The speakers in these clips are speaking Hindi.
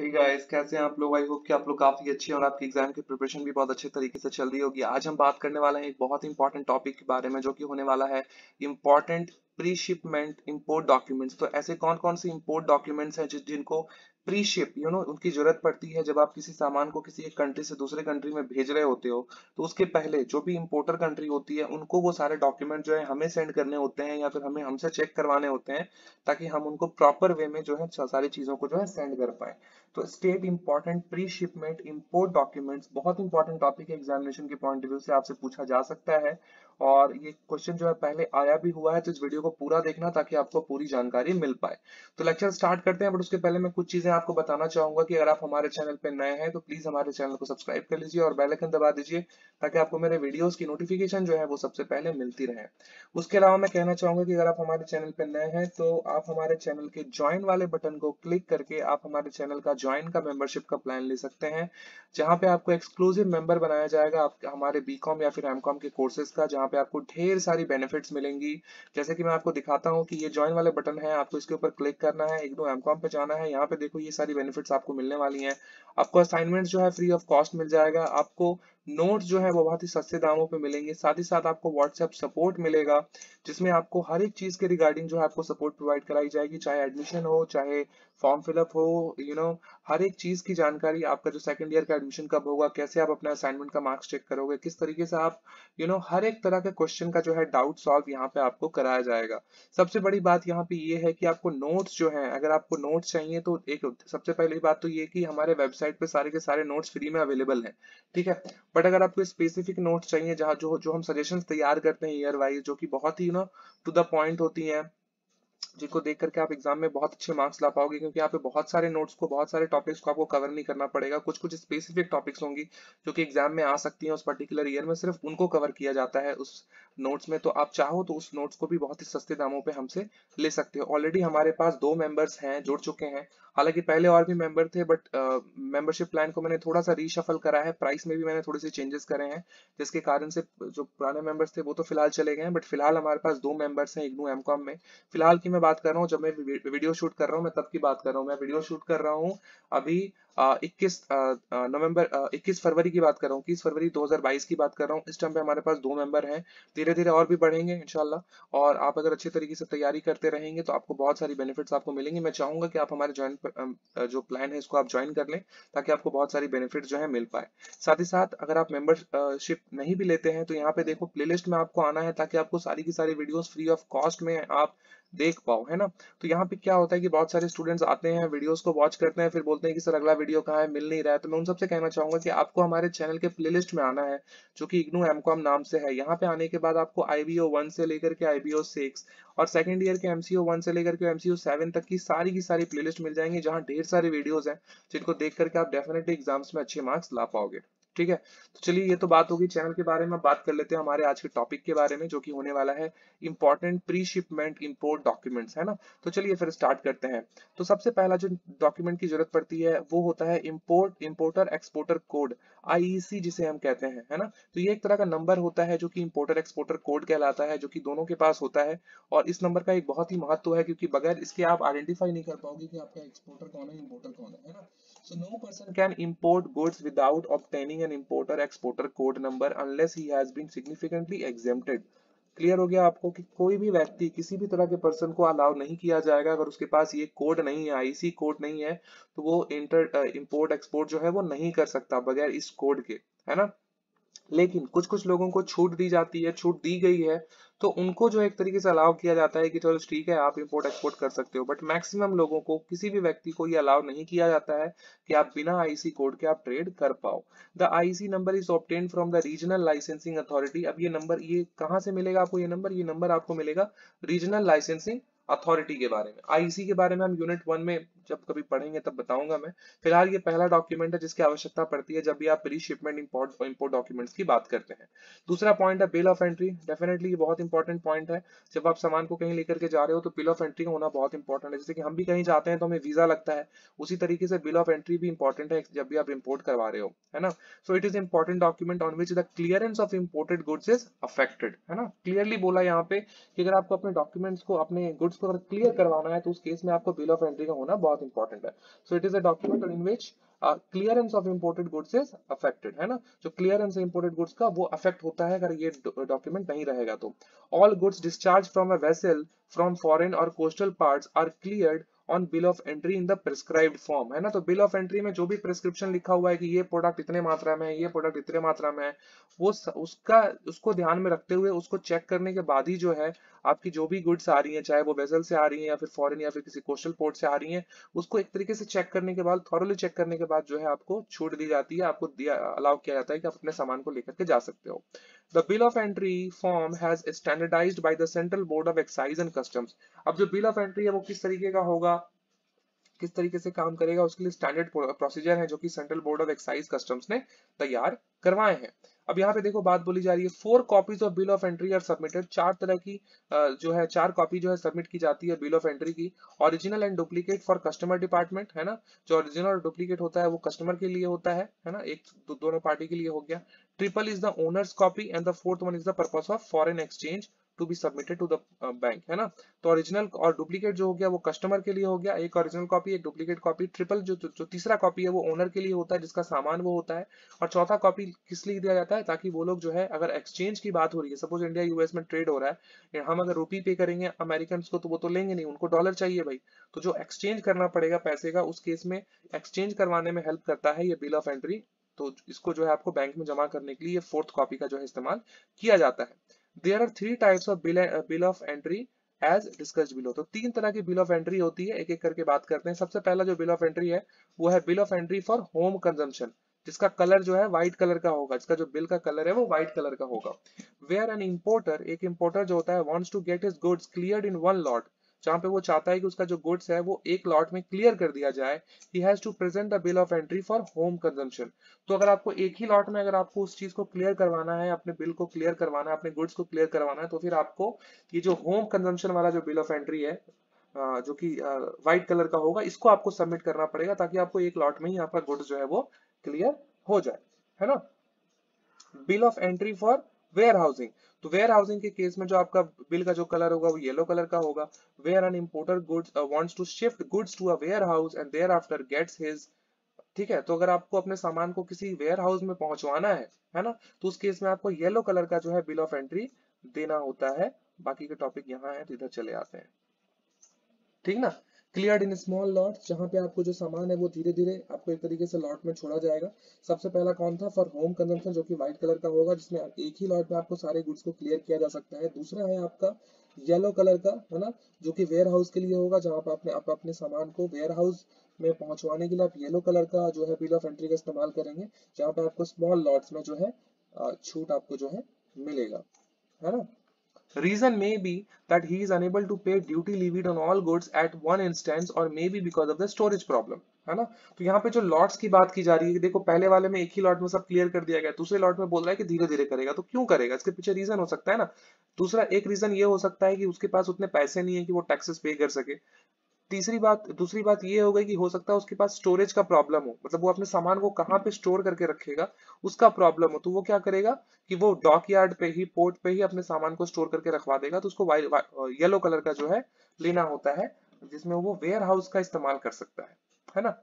हे गाइस, कैसे हैं आप लोग। आई होप कि आप लोग काफी अच्छे हैं और आपकी एग्जाम की प्रिपरेशन भी बहुत अच्छे तरीके से चल रही होगी। आज हम बात करने वाले हैं एक बहुत इंपॉर्टेंट टॉपिक के बारे में, जो कि होने वाला है important pre shipment import documents. तो ऐसे कौन कौन से इम्पोर्ट डॉक्यूमेंट्स हैं जिनको प्री शिप उनकी जरूरत पड़ती है। जब आप किसी सामान को किसी एक कंट्री से दूसरे कंट्री में भेज रहे होते हो तो उसके पहले जो भी इम्पोर्टर कंट्री होती है उनको वो सारे डॉक्यूमेंट जो है हमें सेंड करने होते हैं या फिर हमें हमसे चेक करवाने होते हैं, ताकि हम उनको प्रॉपर वे में जो है सारी चीजों को जो है सेंड कर पाए। तो state important pre shipment import documents बहुत इंपॉर्टेंट टॉपिक है, एग्जामिनेशन के पॉइंट ऑफ व्यू से आपसे पूछा जा सकता है। और ये क्वेश्चन जो है पहले आया भी हुआ है, तो इस वीडियो को पूरा देखना ताकि आपको पूरी जानकारी मिल पाए। तो लेक्चर स्टार्ट करते हैं, बट उसके पहले मैं कुछ चीजें आपको बताना चाहूंगा कि अगर आप हमारे चैनल पर नए हैं तो प्लीज हमारे चैनल को सब्सक्राइब कर लीजिए और बेल आइकन दबा दीजिए, ताकि आपको मेरे वीडियोस की नोटिफिकेशन जो है वो सबसे पहले मिलती रहे। उसके अलावा मैं कहना चाहूंगा कि अगर आप हमारे चैनल पर नए हैं तो आप हमारे चैनल के ज्वाइन वाले बटन को क्लिक करके आप हमारे चैनल का ज्वाइन का मेंबरशिप का प्लान ले सकते हैं, जहाँ पे आपको एक्सक्लूसिव मेंबर बनाया जाएगा हमारे बीकॉम या फिर एमकॉम के कोर्सेज का, जहाँ पे आपको ढेर सारी बेनिफिट्स मिलेंगी। जैसे कि मैं आपको दिखाता हूँ कि ये ज्वाइन वाले बटन है, आपको इसके ऊपर क्लिक करना है, IGNOU MCOM पे जाना है। यहाँ पे देखो ये सारी बेनिफिट्स आपको मिलने वाली हैं। आपको असाइनमेंट्स जो है फ्री ऑफ कॉस्ट मिल जाएगा, आपको नोट्स जो है वो बहुत ही सस्ते दामों पे मिलेंगे, साथ ही साथ आपको व्हाट्सएप सपोर्ट मिलेगा जिसमें आपको हर एक चीज के रिगार्डिंग जो है आपको सपोर्ट प्रोवाइड कराई जाएगी, चाहे एडमिशन हो, चाहे फॉर्म फिलअप हो, हर एक चीज की जानकारी। आपका जो सेकंड ईयर का एडमिशन कब होगा, कैसे आप अपना असाइनमेंट का मार्क्स चेक करोगे, किस तरीके से आप हर एक तरह के क्वेश्चन का जो है डाउट सॉल्व यहाँ पे आपको कराया जाएगा। सबसे बड़ी बात यहाँ पे ये है कि आपको नोट्स जो है, अगर आपको नोट्स चाहिए तो एक सबसे पहली बात तो ये कि हमारे वेबसाइट पे सारे के सारे नोट्स फ्री में अवेलेबल है, ठीक है। बट अगर आपको स्पेसिफिक नोट्स चाहिए, जहाँ जो हम सजेशंस तैयार करते हैं ईयर वाइज, जो कि बहुत ही टू द पॉइंट होती हैं, जिनको देख करके आप एग्जाम में बहुत अच्छे मार्क्स ला पाओगे, क्योंकि यहाँ पे बहुत सारे नोट्स को, बहुत सारे टॉपिक्स को आपको कवर नहीं करना पड़ेगा। कुछ कुछ स्पेसिफिक टॉपिक्स होंगी जो कि एग्जाम में आ सकती हैं, उस पर्टिकुलर ईयर में सिर्फ उनको कवर किया जाता है उस नोट्स में। तो आप चाहो तो उस नोट्स को भी बहुत ही सस्ते दामों पे हमसे ले सकते हो। ऑलरेडी हमारे पास 2 मेंबर्स हैं, जुड़ चुके हैं, हालांकि पहले और भी मेंबर थे, बट मेंबरशिप प्लान को मैंने थोड़ा सा रीशफल करा है, प्राइस में भी मैंने थोड़े से चेंजेस करे हैं, जिसके कारण से जो पुराने मेंबर्स थे वो तो फिलहाल चले गए हैं, बट फिलहाल हमारे पास 2 मेंबर्स हैं IGNOU MCOM में। फिलहाल की मैं बात कर रहा हूँ, जब मैं वीडियो शूट कर रहा हूँ, मैं तब की बात कर रहा हूँ। मैं वीडियो शूट कर रहा हूँ अभी 21 फरवरी की बात कर रहा हूँ, 21 फरवरी 2022 की बात कर रहा हूँ। इस टाइम पे हमारे पास 2 मेंबर हैं, धीरे धीरे और भी बढ़ेंगे इंशाल्लाह। और आप अगर अच्छे तरीके से तैयारी करते रहेंगे तो आपको बहुत सारी बेनिफिट्स आपको मिलेंगे। मैं चाहूंगा कि आप हमारे ज्वाइन जो प्लान है इसको आप ज्वाइन कर लें, ताकि आपको बहुत सारी बेनिफिट जो है मिल पाए। साथ ही साथ अगर आप मेंबरशिप नहीं भी लेते हैं तो यहाँ पे देखो प्लेलिस्ट में आपको आना है, ताकि आपको सारी की सारी वीडियोस फ्री ऑफ कॉस्ट में आप देख पाओ, है ना। तो यहाँ पे क्या होता है कि बहुत सारे स्टूडेंट्स आते हैं, वीडियोस को वॉच करते हैं, फिर बोलते हैं कि सर अगला वीडियो कहाँ है, मिल नहीं रहा है। तो मैं उन सबसे कहना चाहूंगा कि आपको हमारे चैनल के प्लेलिस्ट में आना है, जो कि IGNOU MCOM नाम से है। यहाँ पे आने के बाद आपको IBO 1 से लेकर के IBO 6 और सेकंड ईयर के MCO 1 से लेकर के MCO 7 तक की सारी प्लेलिस्ट मिल जाएंगी, जहाँ ढेर सारे वीडियोज है जिनको देख करके आप डेफिनेटली एग्जाम्स में अच्छे मार्क्स ला पाओगे, ठीक है। तो चलिए ये तो बात होगी चैनल के बारे में। बात कर लेते हैं हमारे आज के टॉपिक के बारे में, जो कि होने वाला है important pre shipment import documents, है ना। तो चलिए फिर स्टार्ट करते हैं। तो सबसे पहला जो डॉक्यूमेंट की जरूरत पड़ती है वो होता है इंपोर्टर एक्सपोर्टर कोड, IEC जिसे हम कहते हैं, है ना। तो ये एक तरह का नंबर होता है जो कि इंपोर्टर एक्सपोर्टर कोड कहलाता है, जो कि दोनों के पास होता है। और इस नंबर का एक बहुत ही महत्व है, क्योंकि बगैर इसके आप आइडेंटिफाई नहीं कर पाओगे कि आपका एक्सपोर्टर कौन है, इंपोर्टर कौन है ना। So no person can import goods without obtaining an importer exporter code number unless he has been significantly exempted. Clear हो गया आपको कि कोई भी व्यक्ति, किसी भी तरह के पर्सन को अलाउ नहीं किया जाएगा अगर उसके पास ये कोड नहीं है, IEC कोड नहीं है, तो वो इंपोर्ट एक्सपोर्ट जो है वो नहीं कर सकता बगैर इस कोड के, है ना। लेकिन कुछ कुछ लोगों को छूट दी जाती है, छूट दी गई है, तो उनको जो एक तरीके से अलाउ किया जाता है कि चलो ठीक है आप इंपोर्ट एक्सपोर्ट कर सकते हो। बट मैक्सिमम लोगों को, किसी भी व्यक्ति को ये अलाउ नहीं किया जाता है कि आप बिना IEC कोड के आप ट्रेड कर पाओ। The IEC number is obtained from the regional licensing authority. अब ये नंबर, ये कहाँ से मिलेगा आपको, ये नंबर आपको मिलेगा रीजनल लाइसेंसिंग अथॉरिटी के बारे में। IEC के बारे में हम यूनिट 1 में जब कभी पढ़ेंगे तब बताऊंगा मैं। फिलहाल ये पहला डॉक्यूमेंट है जिसकी आवश्यकता पड़ती है जब भी आप प्री शिपमेंट इंपोर्ट डॉक्यूमेंट्स की बात करते हैं। दूसरा पॉइंट है बिल ऑफ एंट्री। डेफिनेटली ये बहुत इंपॉर्टेंट पॉइंट है, जब आप सामान को कहीं लेकर के जा रहे हो तो बिल ऑफ एंट्री का होना बहुत इंपॉर्टेंट है। जैसे कि हम भी कहीं जाते हैं तो हमें वीजा लगता है, उसी तरीके से बिल ऑफ एंट्री भी इंपॉर्टेंट है जब भी आप इम्पोर्ट करवा रहे हो, है ना। So it is important document on which the clearance of imported goods is affected, है ना। क्लियरली बोला यहाँ पे कि अगर आपको अपने डॉक्यूमेंट्स को, अपने गुड्स को क्लियर करवाना है तो उस केस में आपको बिल ऑफ एंट्री का होना बहुत इंपॉर्टेंट है। So it is a document in which clearance of imported goods is affected, है ना, जो क्लियरेंस इंपोर्टेड गुड्स का वो अफेक्ट होता है अगर ये डॉक्यूमेंट नहीं रहेगा तो। All goods discharge from a vessel from foreign और coastal parts are cleared on bill of entry in the prescribed form, है ना। तो बिल ऑफ एंट्री में जो भी प्रिस्क्रिप्शन लिखा हुआ है कि ये प्रोडक्ट इतने मात्रा में है, ये प्रोडक्ट इतने मात्रा में है, वो उसको ध्यान में रखते हुए उसको चेक करने के बाद ही जो है आपकी जो भी गुड्स आ रही हैं, चाहे वो वेसल से आ रही हैं या फिर फॉरेन या फिर किसी कोस्टल पोर्ट से आ रही हैं, उसको एक तरीके से चेक करने के बाद, थॉरली चेक करने के बाद जो है आपको छूट दी जाती है, आपको अलाउ किया जाता है कि आप अपने सामान को लेकर के जा सकते हो। The bill of entry form has standardised by the central board of excise and customs. अब जो बिल ऑफ एंट्री है वो किस तरीके का होगा, किस तरीके से काम करेगा, उसके लिए स्टैंडर्ड प्रोसीजर है जो कि central board of excise customs ने तैयार करवाए हैं। अब यहाँ पे देखो बात बोली जा रही है, 4 copies of bill of entry are submitted, 4 copy जो है सबमिट की जाती है बिल ऑफ एंट्री की, original and duplicate for customer department, है ना, जो ओरिजिनल और डुप्लीकेट होता है वो कस्टमर के लिए होता है ना, एक दोनों पार्टी के लिए हो गया। Triple is the owner's copy and the fourth one is the purpose of foreign exchange to be submitted to the bank, है ना। तो ओरिजिनल और डुप्लीकेट जो हो गया वो कस्टमर के लिए हो गया, एक ओरिजिनल कॉपी, एक डुप्लीकेट कॉपी। ट्रिपल जो तीसरा कॉपी है वो ओनर के लिए होता है जिसका सामान वो होता है, और चौथा कॉपी किस लिए दिया जाता है, ताकि वो लोग जो है अगर एक्सचेंज की बात हो रही है, सपोज इंडिया यूएस में ट्रेड हो रहा है, हम अगर रुपी पे करेंगे अमेरिकन को तो वो तो लेंगे नहीं, उनको डॉलर चाहिए भाई, तो जो एक्सचेंज करना पड़ेगा पैसे का, उस केस में एक्सचेंज करवाने में हेल्प करता है ये बिल ऑफ एंट्री। तो इसको जो है आपको बैंक में जमा करने के लिए फोर्थ कॉपी का जो है इस्तेमाल किया जाता है। There are 3 types of bill of entry as discussed below। तो 3 तरह की bill of entry होती है, एक एक करके बात करते हैं। सबसे पहला जो bill of entry है वो है bill of entry for home consumption, जिसका कलर जो है व्हाइट कलर का होगा, जिसका जो बिल का कलर है वो व्हाइट कलर का होगा। Where an importer, एक importer जो होता है wants to get his goods cleared in one lot, जहाँ पे वो चाहता है कि उसका जो गुड्स है वो एक लॉट में क्लियर कर दिया जाए, he has to present the bill of entry for home consumption। तो अगर आपको एक ही लॉट में अगर आपको उस चीज को क्लियर करवाना है, अपने बिल को क्लियर करवाना है, अपने गुड्स को क्लियर करवाना है, तो फिर आपको ये जो होम कंजम्पशन वाला जो बिल ऑफ एंट्री है जो कि व्हाइट कलर का होगा, इसको आपको सबमिट करना पड़ेगा ताकि आपको एक लॉट में ही आपका गुड्स जो है वो क्लियर हो जाए, है ना। Bill of entry for warehousing, तो वेयर हाउसिंग के केस में जो आपका बिल का जो कलर होगा वो येलो कलर का होगा। Where an importer goods wants to shift goods to a warehouse and thereafter gets his, ठीक है, तो अगर आपको अपने सामान को किसी वेयर हाउस में पहुंचवाना है ना, तो उस केस में आपको येलो कलर का जो है बिल ऑफ एंट्री देना होता है। बाकी के टॉपिक यहाँ है तो इधर चले आते हैं, ठीक ना। क्लियर्ड इन स्मॉल लॉट, जहाँ पे आपको जो सामान है वो धीरे धीरे आपको एक तरीके से लॉट में छोड़ा जाएगा। सबसे पहला कौन था, फॉर होम कंजम्पशन, जो कि व्हाइट कलर का होगा, जिसमें एक ही लॉट में आपको सारे गुड्स को क्लियर किया जा सकता है। दूसरा है आपका येलो कलर का, है ना, जो कि वेयर हाउस के लिए होगा, जहाँ पे आप अपने सामान को वेयर हाउस में पहुंचवाने के लिए आप येलो कलर का जो है बिल ऑफ एंट्री का इस्तेमाल करेंगे, जहाँ पे आपको स्मॉल लॉट्स में जो है छूट आपको जो है मिलेगा, है ना। Reason may be that he is unable to pay duty levied on all goods at one instance or maybe because of the storage problem, है ना। तो यहाँ पे जो लॉट्स की बात की जा रही है, देखो पहले वाले में एक ही लॉट में सब क्लियर कर दिया गया, दूसरे लॉट में बोल रहा है कि धीरे धीरे करेगा, तो क्यों करेगा, इसके पीछे रीजन हो सकता है ना। दूसरा एक रीजन ये हो सकता है कि उसके पास उतने पैसे नहीं है कि वो टैक्सेस पे कर सके। दूसरी बात ये हो गई कि हो सकता है उसके पास स्टोरेज का प्रॉब्लम हो, मतलब वो अपने सामान को कहाँ पे स्टोर करके रखेगा उसका प्रॉब्लम हो, तो वो क्या करेगा कि वो डॉकयार्ड पे ही, पोर्ट पे ही अपने सामान को स्टोर करके रखवा देगा। तो उसको येलो कलर का जो है लेना होता है, जिसमें वो वेयर हाउस का इस्तेमाल कर सकता है ना।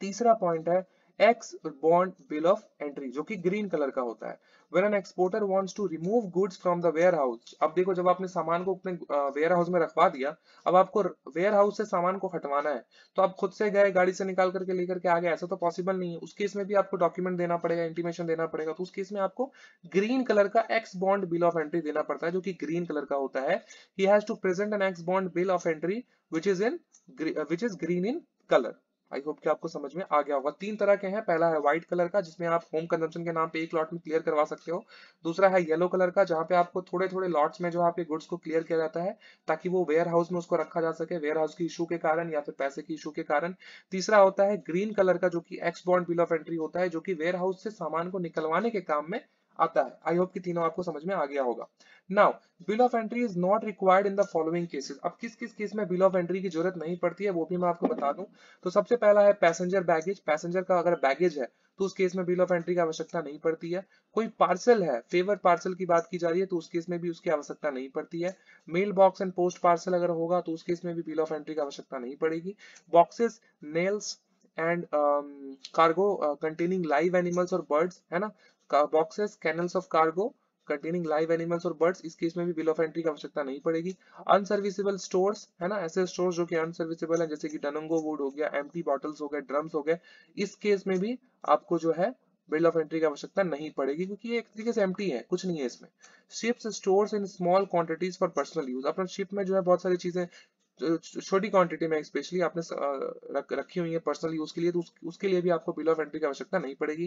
तीसरा पॉइंट है ex bond bill of entry, जो कि ग्रीन कलर का होता है। When an exporter wants to remove goods from the warehouse, अब देखो जब आपने सामान को अपने वेयर हाउस में रखवा दिया, अब आपको वेयर हाउस से सामान को हटवाना है, तो आप खुद से गए, गाड़ी से निकाल करके लेकर के आ गए, ऐसा तो पॉसिबल नहीं है। उस केस में भी आपको डॉक्यूमेंट देना पड़ेगा, इंटीमेशन देना पड़ेगा, तो उस केस में आपको ग्रीन कलर का ex bond bill of entry देना पड़ता है, जो कि ग्रीन कलर का होता है। He has to present an X bond bill of entry which is green in color। I hope कि आपको समझ में आ गया होगा। 3 तरह के हैं, पहला है व्हाइट कलर का, जिसमें आप होम कंजम्पशन के नाम पे एक लॉट में क्लियर करवा सकते हो। दूसरा है येलो कलर का, जहाँ पे आपको थोड़े थोड़े लॉट्स में जो आपके गुड्स को क्लियर किया जाता है ताकि वो वेयर हाउस में उसको रखा जा सके, वेयर हाउस के इशू के कारण या फिर पैसे के इशू के कारण। तीसरा होता है ग्रीन कलर का, जो की ex bond bill of entry होता है, जो की वेयर हाउस से सामान को निकलवाने के काम में आता है। आई होप कि तीनों आपको समझ में आ गया होगा। Now bill of entry is not required in the following cases. अब किस किस केस में बिल ऑफ एंट्री की जरूरत नहीं पड़ती है वो भी मैं आपको बता दूं। तो सबसे पहला है पैसेंजर बैगेज। पैसेंजर का अगर बैगेज है तो उस केस में बिल ऑफ एंट्री की आवश्यकता नहीं पड़ती है। कोई पार्सल है, फेवर पार्सल की बात की जा रही है, तो उस केस में भी उसकी आवश्यकता नहीं पड़ती है। Mail box and post parcel अगर होगा तो उस केस में भी बिल ऑफ एंट्री की आवश्यकता नहीं पड़ेगी। Boxes, nails and cargo containing live animals और बर्ड्स, है ना, boxes, kennels of cargo containing live animals और बर्ड्स, इस केस में भी बिल ऑफ एंट्री की आवश्यकता नहीं पड़ेगी। अनसर्विसेबल स्टोर्स, है ना, ऐसे स्टोर्स जो कि अनसर्विसेबल हैं, जैसे कि डनंगो वुड हो गया, एम्प्टी बॉटल्स हो गए, ड्रम्स हो गए, इस केस में भी आपको जो है बिल ऑफ एंट्री की आवश्यकता नहीं पड़ेगी, क्योंकि ये एक तरीके से एम्प्टी है, कुछ नहीं है इसमें। Ships stores in small quantities for personal use. अपना शिप में जो है बहुत सारी चीजें छोटी क्वांटिटी में स्पेशली आपने रखी हुई है पर्सनल यूज के लिए, तो उसके लिए भी आपको बिल ऑफ एंट्री की आवश्यकता नहीं पड़ेगी।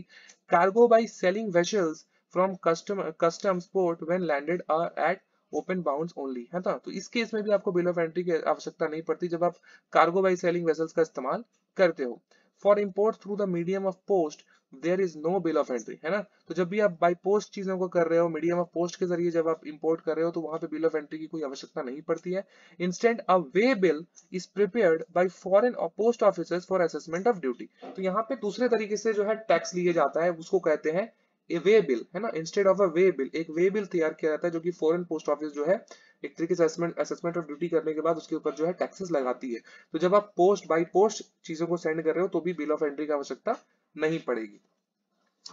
Cargo by sailing vessels from customs port when landed at open bounds only, है ना, तो इस केस में भी आपको बिल ऑफ एंट्री की आवश्यकता नहीं पड़ती जब आप कार्गो बाय सेलिंग वेसल्स का इस्तेमाल करते हो। For import through the medium of post there is no bill of entry, है ना, तो जब भी आप बाय पोस्ट चीजों को कर रहे हो, मीडियम ऑफ पोस्ट के जरिए जब आप इंपोर्ट कर रहे हो, तो वहां पे बिल ऑफ एंट्री की कोई आवश्यकता नहीं पड़ती है। Instant a way bill is prepared by foreign post officers for assessment of duty. तो यहाँ पे दूसरे तरीके से जो है टैक्स लिए जाता है, उसको कहते हैं ए वे बिल, है ना, instead of a way bill, एक वे बिल तैयार किया जाता है जो कि फॉरेन पोस्ट ऑफिस जो है एक तरीके से असेसमेंट ऑफ ड्यूटी करने के बाद उसके ऊपर जो है टैक्सेस लगाती है। तो जब आप पोस्ट बाय पोस्ट चीजों को सेंड कर रहे हो तो भी बिल ऑफ एंट्री की आवश्यकता नहीं पड़ेगी।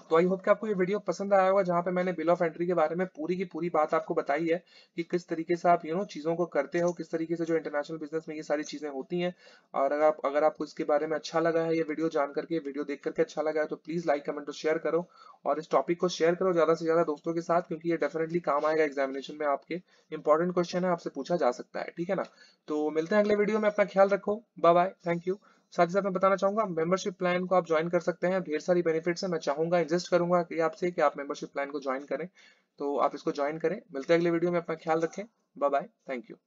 तो आई होप कि आपको ये वीडियो पसंद आया होगा, जहां पे मैंने बिल ऑफ एंट्री के बारे में पूरी की पूरी बात आपको बताई है कि किस तरीके से आप चीजों को करते हो, किस तरीके से जो इंटरनेशनल बिजनेस में ये सारी चीजें होती हैं। और अगर आपको इसके बारे में अच्छा लगा है, ये वीडियो जान करके, वीडियो देख करके अच्छा लगा है, तो प्लीज लाइक, कमेंट और शेयर करो, और इस टॉपिक को शेयर करो ज्यादा से ज्यादा दोस्तों के साथ, क्योंकि ये डेफिनेटली काम आएगा एग्जामिनेशन में, आपके इंपॉर्टेंट क्वेश्चन है, आपसे पूछा जा सकता है, ठीक है ना। तो मिलते हैं अगले वीडियो में, अपना ख्याल रखो, बाय बाय, थैंक यू। साथ ही साथ मैं बताना चाहूंगा मेंबरशिप प्लान को आप ज्वाइन कर सकते हैं, ढेर सारी बेनिफिट्स हैं। मैं चाहूंगा, इंसिस्ट करूंगा कि आपसे कि आप मेंबरशिप प्लान को ज्वाइन करें, तो आप इसको ज्वाइन करें। मिलते हैं अगले वीडियो में, अपना ख्याल रखें, बाय बाय, थैंक यू।